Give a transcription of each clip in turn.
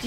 Do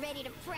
Ready to prowl.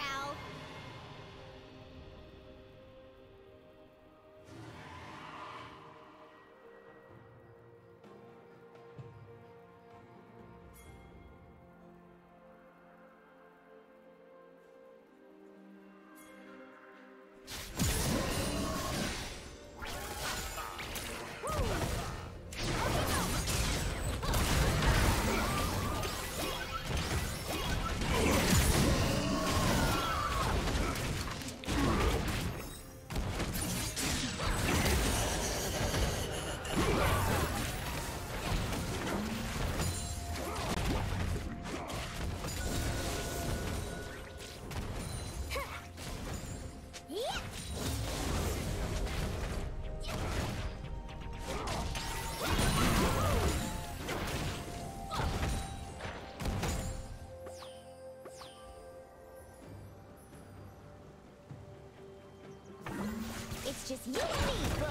Just you and me, look!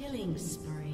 Killing spree.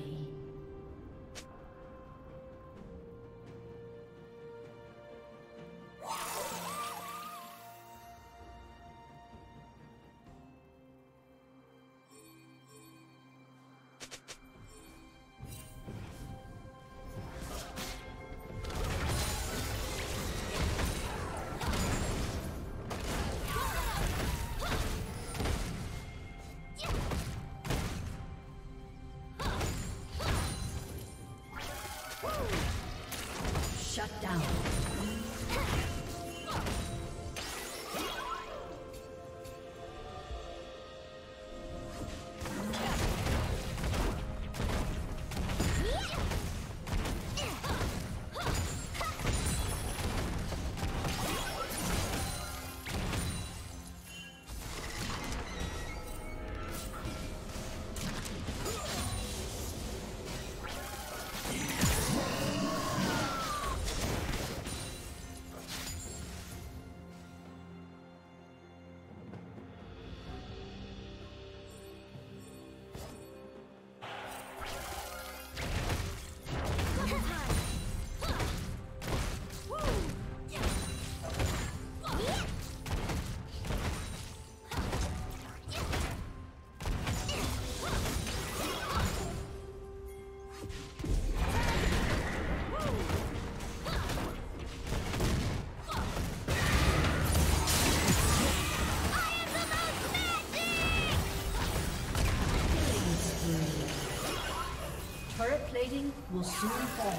Plating will soon fall.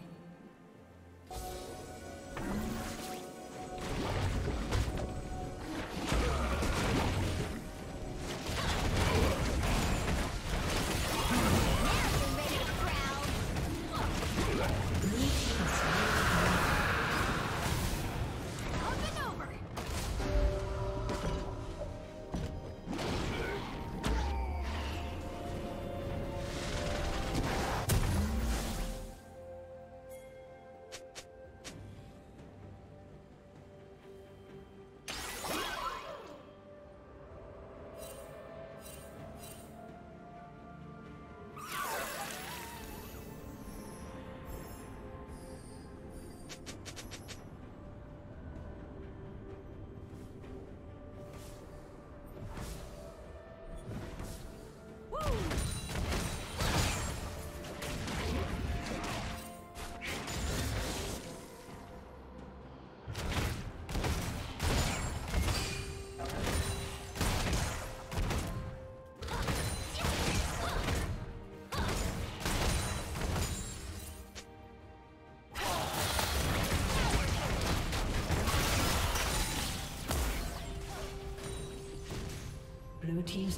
Blue team's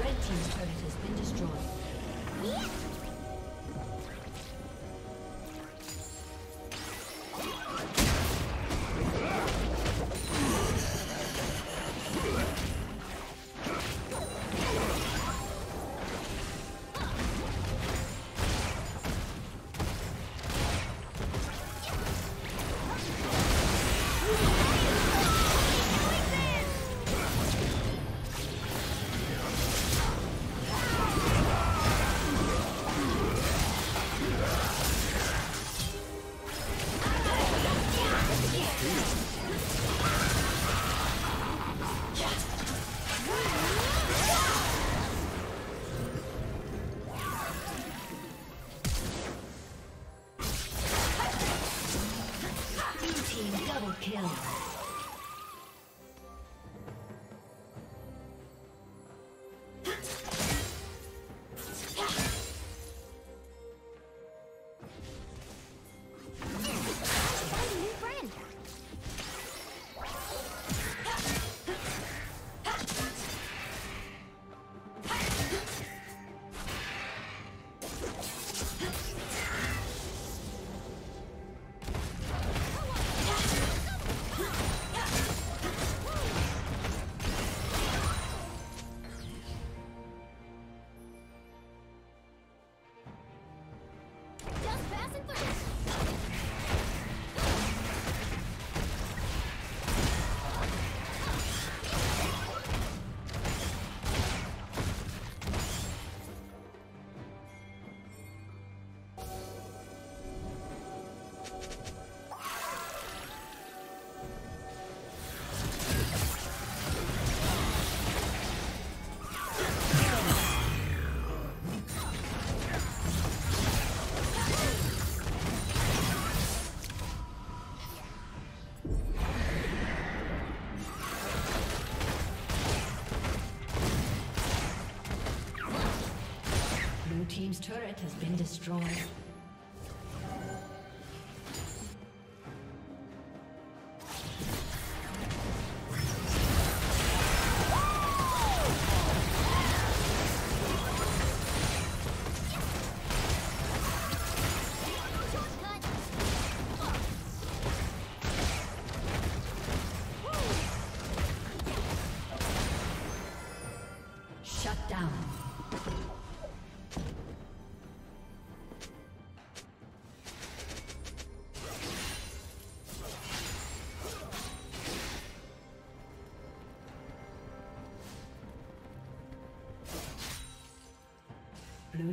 Red team's turret has been destroyed. Yeah. Team's turret has been destroyed. Shut down. Blue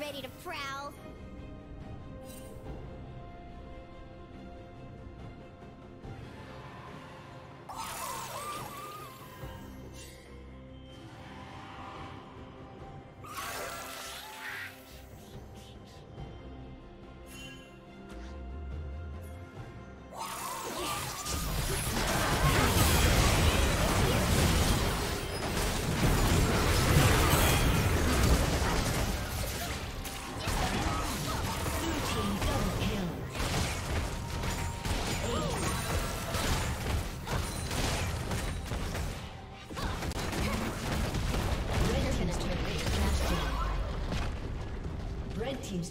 Ready to prowl. Team's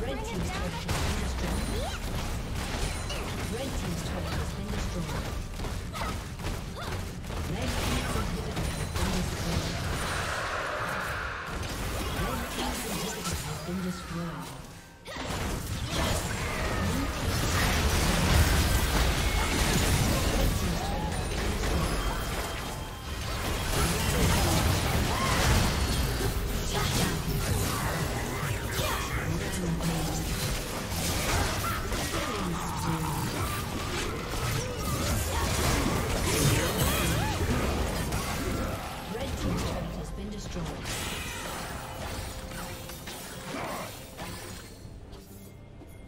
Red team's turret has been destroyed. Red team's turret has been destroyed. Red team's inhibitor has been destroyed. Red team's inhibitor has been destroyed.